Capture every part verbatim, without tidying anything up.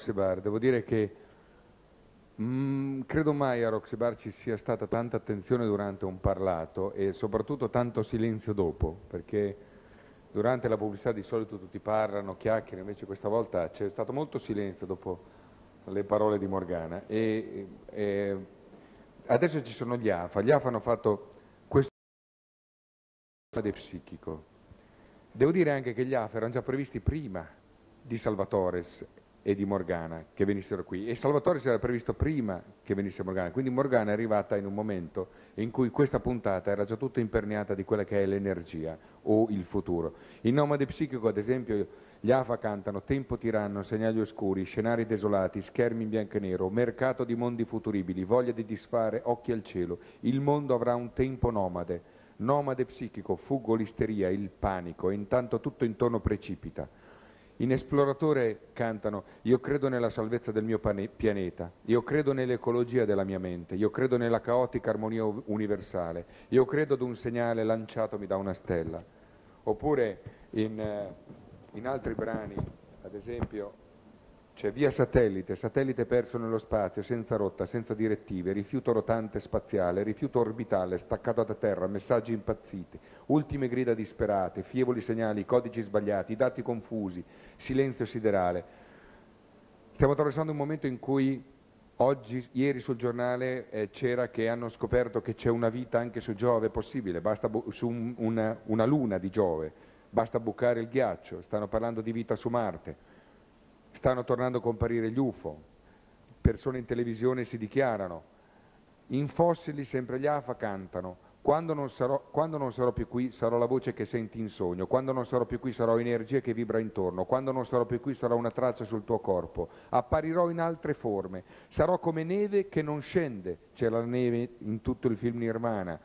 Roxy Bar. Devo dire che mh, credo mai a Roxy Bar ci sia stata tanta attenzione durante un parlato e soprattutto tanto silenzio dopo, perché durante la pubblicità di solito tutti parlano, chiacchierano, invece questa volta c'è stato molto silenzio dopo le parole di Morgana. E, e adesso ci sono gli A F A. Gli A F A hanno fatto questo Nomade Psichico. Devo dire anche che gli A F A erano già previsti prima di Salvatore e di Morgana che venissero qui, e Salvatore si era previsto prima che venisse Morgana, quindi Morgana è arrivata in un momento in cui questa puntata era già tutta imperniata di quella che è l'energia o il futuro. In Nomade Psichico, ad esempio, gli A F A cantano Tempo tiranno, segnali oscuri, scenari desolati, schermi in bianco e nero, mercato di mondi futuribili, voglia di disfare, occhi al cielo, il mondo avrà un tempo nomade, nomade psichico, fuggo l'isteria, il panico, e intanto tutto intorno precipita. In Esploratore cantano Io credo nella salvezza del mio pianeta, io credo nell'ecologia della mia mente, io credo nella caotica armonia universale, io credo ad un segnale lanciatomi da una stella. Oppure in, in altri brani, ad esempio, c'è Via Satellite, satellite perso nello spazio, senza rotta, senza direttive, rifiuto rotante spaziale, rifiuto orbitale, staccato da terra, messaggi impazziti, ultime grida disperate, fievoli segnali, codici sbagliati, dati confusi, silenzio siderale. Stiamo attraversando un momento in cui oggi, ieri sul giornale eh, c'era che hanno scoperto che c'è una vita anche su Giove possibile, basta su un, una, una luna di Giove, basta bucare il ghiaccio, stanno parlando di vita su Marte, stanno tornando a comparire gli U F O, persone in televisione si dichiarano, in Fossili sempre gli A F A cantano quando non, sarò, quando non sarò più qui sarò la voce che senti in sogno, quando non sarò più qui sarò energia che vibra intorno, quando non sarò più qui sarò una traccia sul tuo corpo, apparirò in altre forme, sarò come neve che non scende, c'è la neve in tutto il film Nirvana,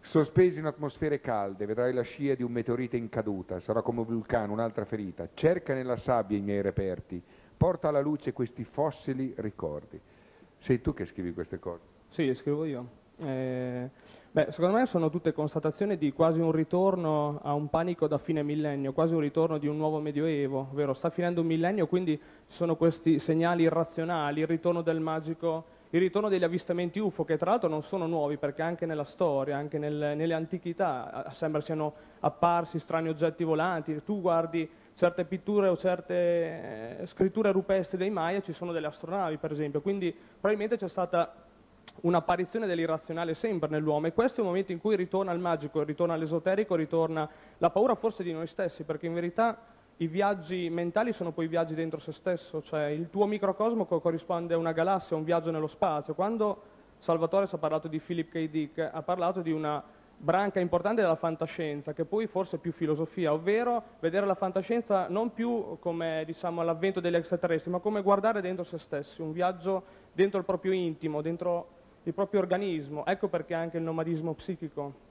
sospesi in atmosfere calde, vedrai la scia di un meteorite in caduta, sarà come un vulcano, un'altra ferita, cerca nella sabbia i miei reperti, porta alla luce questi fossili ricordi. Sei tu che scrivi queste cose? Sì, le scrivo io. Eh, beh, secondo me sono tutte constatazioni di quasi un ritorno a un panico da fine millennio, quasi un ritorno di un nuovo medioevo, ovvero sta finendo un millennio, quindi sono questi segnali irrazionali, il ritorno del magico, il ritorno degli avvistamenti U F O, che tra l'altro non sono nuovi, perché anche nella storia, anche nel, nelle antichità, sembra siano apparsi strani oggetti volanti. Tu guardi certe pitture o certe eh, scritture rupestri dei Maya, ci sono delle astronavi, per esempio. Quindi probabilmente c'è stata un'apparizione dell'irrazionale sempre nell'uomo, e questo è un momento in cui ritorna il magico, ritorna l'esoterico, ritorna la paura forse di noi stessi, perché in verità i viaggi mentali sono poi viaggi dentro se stesso, cioè il tuo microcosmo co- corrisponde a una galassia, a un viaggio nello spazio. Quando Salvatore ha parlato di Philip K. Dick, ha parlato di una branca importante della fantascienza, che poi forse è più filosofia, ovvero vedere la fantascienza non più come, diciamo, l'avvento degli extraterrestri, ma come guardare dentro se stessi, un viaggio dentro il proprio intimo, dentro il proprio organismo. Ecco perché anche il nomadismo psichico,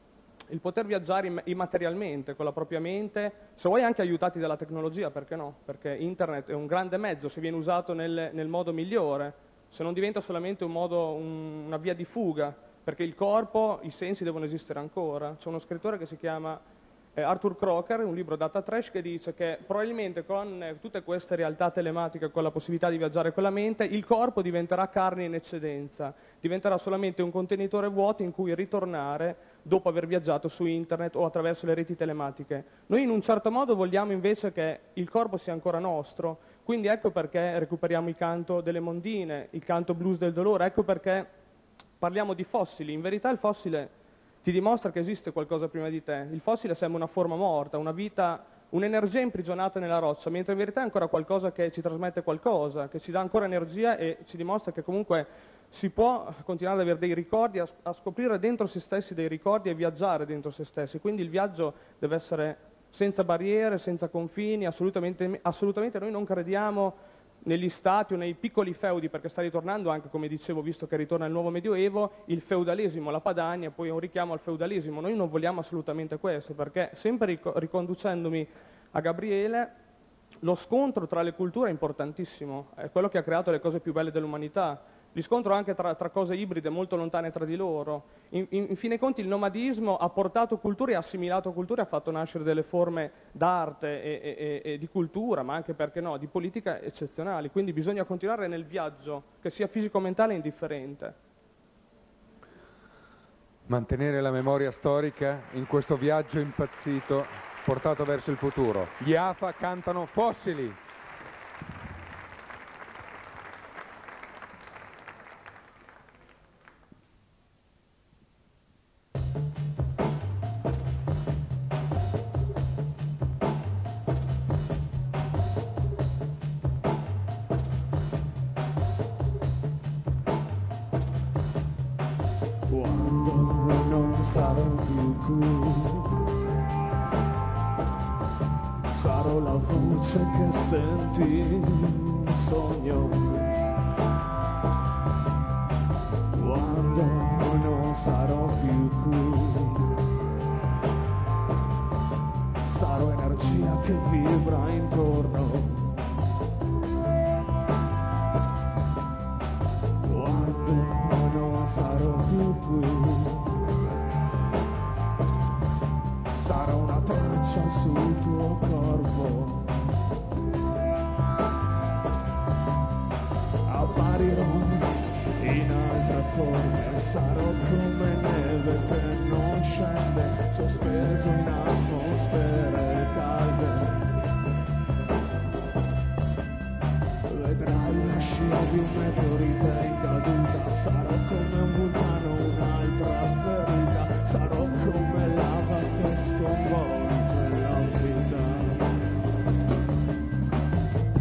il poter viaggiare immaterialmente con la propria mente, se vuoi anche aiutati dalla tecnologia, perché no? Perché internet è un grande mezzo, se viene usato nel, nel modo migliore, se non diventa solamente un modo, un, una via di fuga, perché il corpo, i sensi devono esistere ancora. C'è uno scrittore che si chiama eh, Arthur Crocker, un libro Data Trash, che dice che probabilmente con eh, tutte queste realtà telematiche, con la possibilità di viaggiare con la mente, il corpo diventerà carne in eccedenza, diventerà solamente un contenitore vuoto in cui ritornare dopo aver viaggiato su internet o attraverso le reti telematiche. Noi in un certo modo vogliamo invece che il corpo sia ancora nostro, quindi ecco perché recuperiamo il canto delle mondine, il canto blues del dolore, ecco perché parliamo di fossili. In verità il fossile ti dimostra che esiste qualcosa prima di te, il fossile sembra una forma morta, una vita, un'energia imprigionata nella roccia, mentre in verità è ancora qualcosa che ci trasmette qualcosa, che ci dà ancora energia e ci dimostra che comunque si può continuare ad avere dei ricordi, a, a scoprire dentro se stessi dei ricordi e viaggiare dentro se stessi. Quindi il viaggio deve essere senza barriere, senza confini, assolutamente, assolutamente noi non crediamo negli stati o nei piccoli feudi, perché sta ritornando anche, come dicevo, visto che ritorna il nuovo medioevo, il feudalesimo, la Padania, poi un richiamo al feudalesimo. Noi non vogliamo assolutamente questo, perché sempre riconducendomi a Gabriele, lo scontro tra le culture è importantissimo, è quello che ha creato le cose più belle dell'umanità. riscontro anche tra, tra cose ibride molto lontane tra di loro. In, in, in fin dei conti il nomadismo ha portato culture, ha assimilato culture, ha fatto nascere delle forme d'arte e, e, e di cultura, ma anche, perché no, di politica eccezionali. Quindi bisogna continuare nel viaggio, che sia fisico, mentale, indifferente. Mantenere la memoria storica in questo viaggio impazzito portato verso il futuro. Gli A F A cantano Fossili. Sarò la voce che senti in sogno quando non sarò più qui. Sarò energia che vibra intorno quando non sarò più qui. Sarà una traccia sul tuo corpo, apparirò in altre forme, sarò come neve che non scende, sospeso in atmosfere calde. Vedrai la scia di un meteorite in caduta, sarò come un vulcano, un'altra ferita, sarò come la che sconvolge la vita.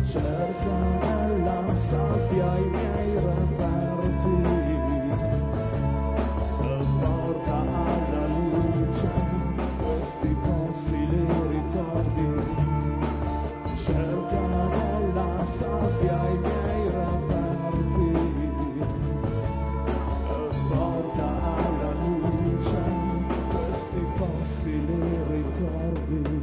Cerco nella sabbia i miei reperti e porta alla luce questi fossili ricordi. Cerco nella sabbia i miei reperti e porta alla luce fossili ricordi.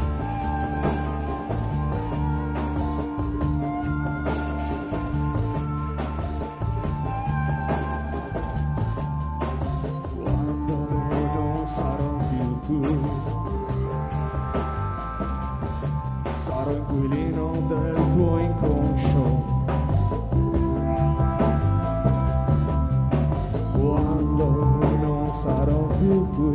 Quando non sarò più tu, sarò inquilino del tuo inconscio. Sarò più tu,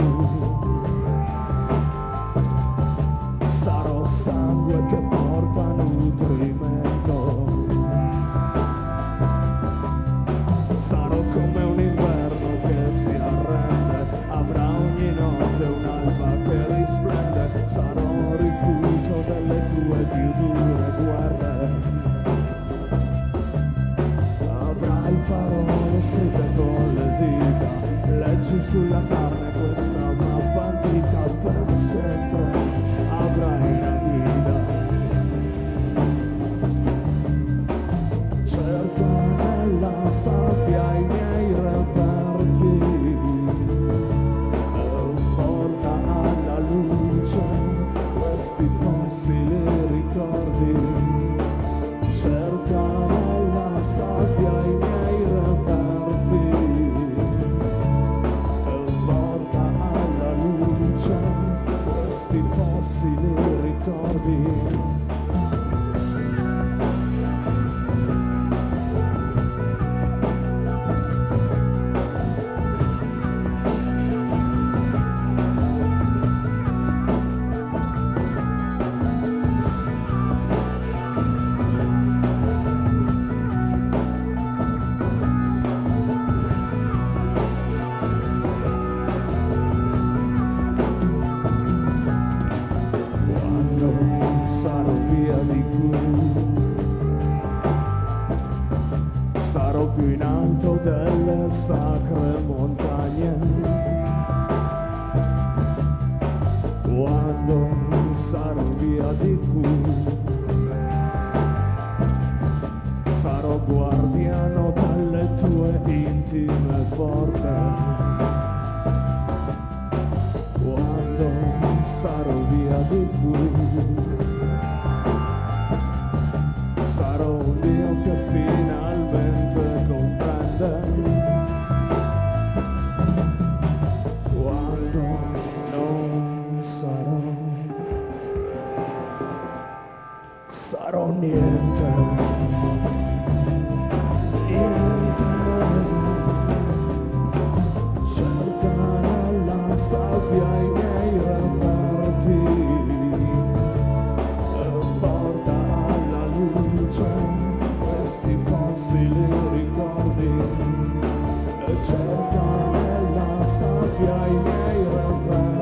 sarò sangue che porta nutrimento, sarò come un inverno che si arrende, avrà ogni notte un'alba che risplende, sarò un rifugio delle tue più dure guerre, avrai parole scritte con le dita. Leggi sulla carne questa mappa antica, per sempre avrai la guida. Cerco nella sabbia i miei reperti e porta alla luce questi fossili ricordi. Cerco nella sabbia i miei reperti, questi fossili ricordi. Sacre montagne, quando sarò via di qui, sarò guardiano delle tue intime porte, quando sarò via di qui, farò niente, niente. Cercare la sabbia ai miei reperti, e porta alla luce questi fossili ricordi, e cercare la sabbia ai miei reperti.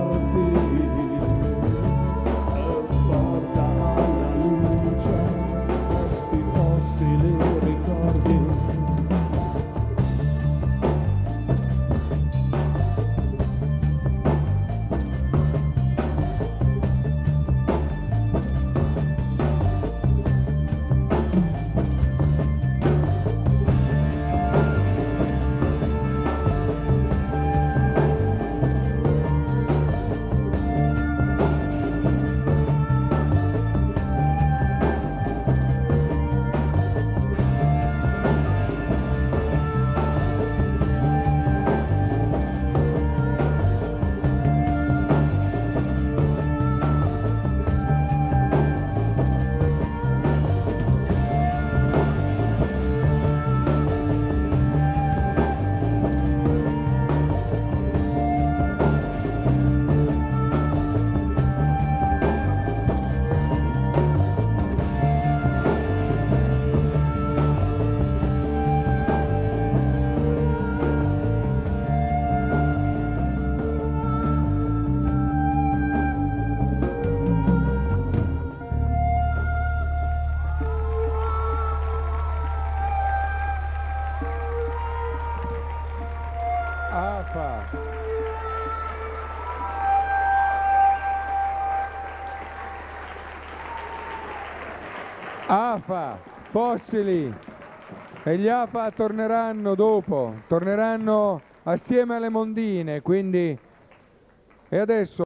A F A, fossili, e gli A F A torneranno dopo, torneranno assieme alle mondine, quindi, e adesso...